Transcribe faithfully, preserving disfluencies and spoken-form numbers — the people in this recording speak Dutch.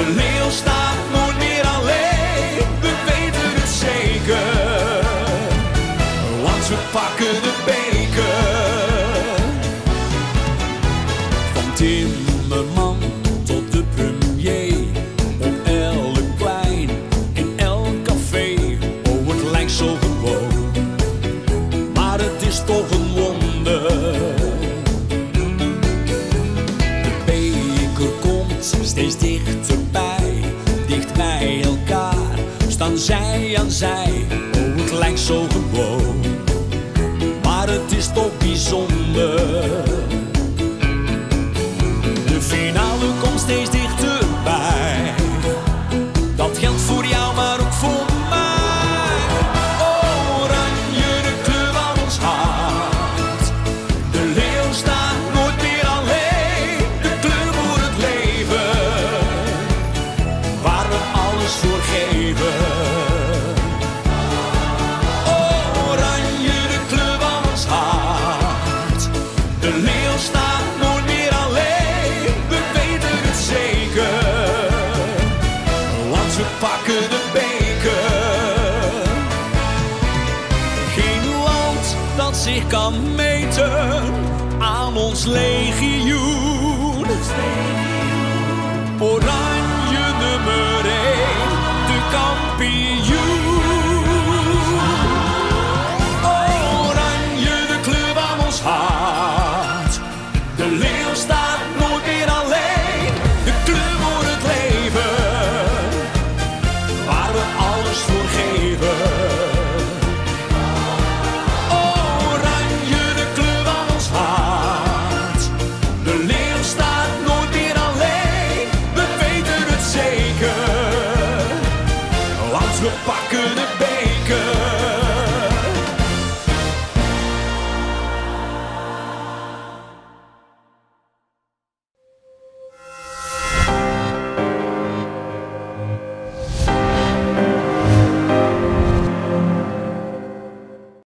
De leeuw staat nooit meer alleen, we weten het zeker, want we pakken de beker. Van timmerman tot de premier, op elk plein, in elk café. Oh, het lijkt zo gewoon, maar het is toch een wonder. Steeds dichterbij, dicht bij elkaar, staan zij aan zij. Oh, het lijkt zo gewoon, maar het is toch bijzonder. De finale komt steeds dichterbij. Dat geldt voor jou, maar ook voor mij. Oranje, de kleur van ons hart. De leeuw staat nooit meer alleen. De kleur voor het leven, waar we alles voor geven. Oranje, de kleur van ons hart. De leeuw staat nooit meer alleen, we weten het zeker, want we pakken de beker. Geen land dat zich kan meten aan ons legioen. Oranje nummer één, de kampioen. Oranje, de kleur van ons hart. De leeuw staat nooit meer alleen. De kleur voor het leven, waar we alles voor geven. Oranje, de kleur van ons hart. De leeuw staat nooit meer alleen. We weten het zeker, want we pakken de been.